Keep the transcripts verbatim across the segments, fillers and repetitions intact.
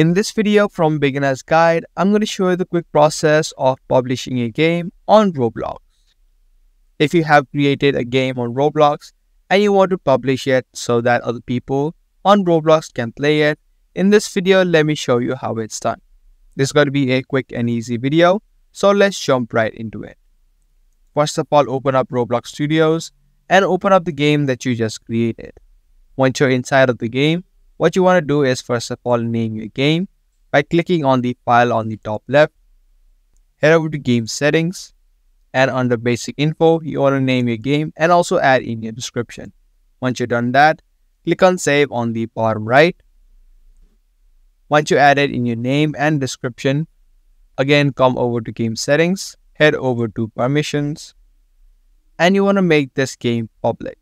In this video from Beginner's Guide, I'm going to show you the quick process of publishing a game on Roblox. If you have created a game on Roblox and you want to publish it so that other people on Roblox can play it, in this video, let me show you how it's done. This is going to be a quick and easy video, so let's jump right into it. First of all, open up Roblox Studios and open up the game that you just created. Once you're inside of the game, what you want to do is first of all name your game by clicking on the file on the top left. Head over to game settings and under basic info you want to name your game and also add in your description. Once you've done that, click on save on the bottom right. Once you added in your name and description, again come over to game settings, head over to permissions and you want to make this game public.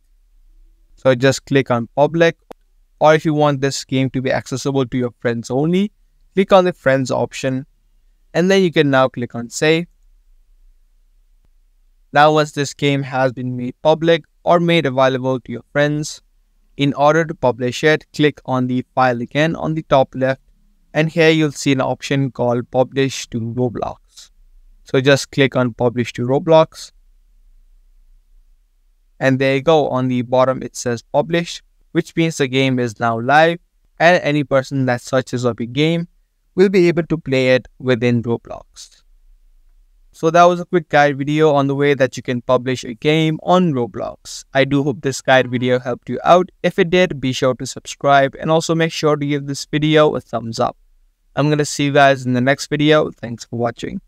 So just click on public. Or if you want this game to be accessible to your friends only, click on the friends option and then you can now click on save. Now once this game has been made public or made available to your friends, in order to publish it, click on the file again on the top left and here you'll see an option called publish to Roblox. So just click on publish to Roblox and there you go. On the bottom it says publish, which means the game is now live and any person that searches up a game will be able to play it within Roblox. So that was a quick guide video on the way that you can publish a game on Roblox. I do hope this guide video helped you out. If it did, be sure to subscribe and also make sure to give this video a thumbs up. I'm going to see you guys in the next video. Thanks for watching.